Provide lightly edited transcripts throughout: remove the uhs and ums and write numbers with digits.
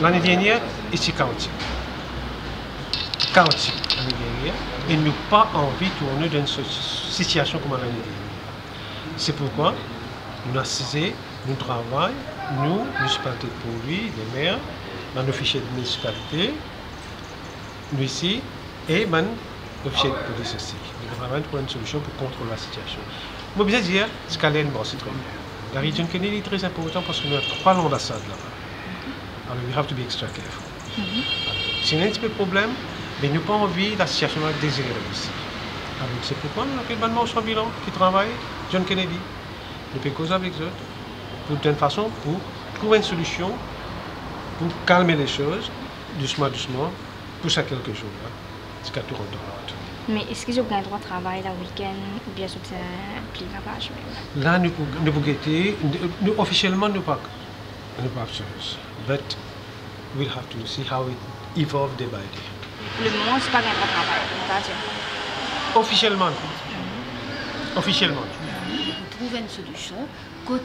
L'année dernière, ici, County, l'année dernière, et nous n'avons pas envie de tourner dans une situation comme l'année dernière. C'est pourquoi nous assisons, nous travaillons, nous, municipalité de Pont-Louis, les maires, dans nos fichiers de municipalité, nous ici, et dans nos fichiers de police aussi. Nous travaillons pour une solution pour contrôler la situation. Je veux dire, c'est qu'à l'Aisne, c'est très bien. La région Kennedy est très importante parce que nous avons 3 ambassades là-bas. Alors, we have to be extra careful. C'est un petit peu de problème, mais nous n'avons pas envie de la situation désirée ici. Alors, c'est pourquoi nous avons également sur bilan qui travaille, John Kennedy. Nous faisons cause avec eux, d'une façon pour trouver une solution, pour calmer les choses, doucement, doucement, pour ça quelque chose là. C'est qu'à tout rendre dans l'autre. Mais est-ce qu'ils ont le droit de travailler le week-end ou bien sur le pli lavage? Là, nous pouvons guetter. Officiellement, nous pas. Nous pas absolus. But we'll have to see how it evolves day by day. Le moment, c'est pas qu'un droit de travail. Officiellement. Officiellement. Vous trouvez une solution quand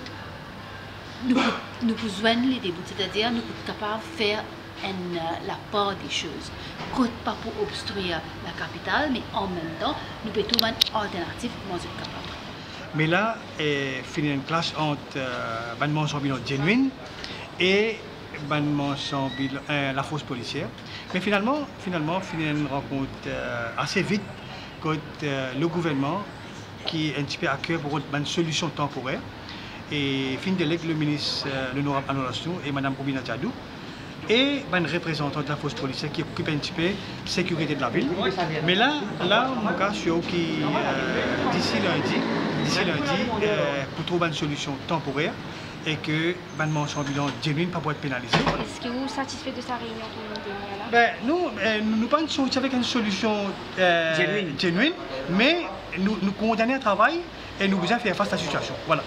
nous besoin les débuts, c'est-à-dire nous sommes capables de faire la part des choses. Pas pour obstruire la capitale, mais en même temps, nous pouvons trouver une alternative pour être capable. Mais là, finir une classe entre Bannement sans bilan genuine et Bannement sans bilan, la force policière. Mais finalement, finir une rencontre assez vite quand le gouvernement qui est un petit peu à cœur pour une solution temporaire. Et fin de le ministre l'honorable Anolastou et Mme Robina Tjadou. Et un représentant de la force policière qui occupe un petit peu la sécurité de la ville. Mais là, mon cas, je suis d'ici lundi, pour trouver une solution temporaire et que le mention ambulant genuine ne peut pas être pénalisé. Est-ce que vous êtes satisfait de sa réunion là? Nous pensons avec une solution genuine, mais nous condamnons le travail et nous devons faire face à la situation. Voilà.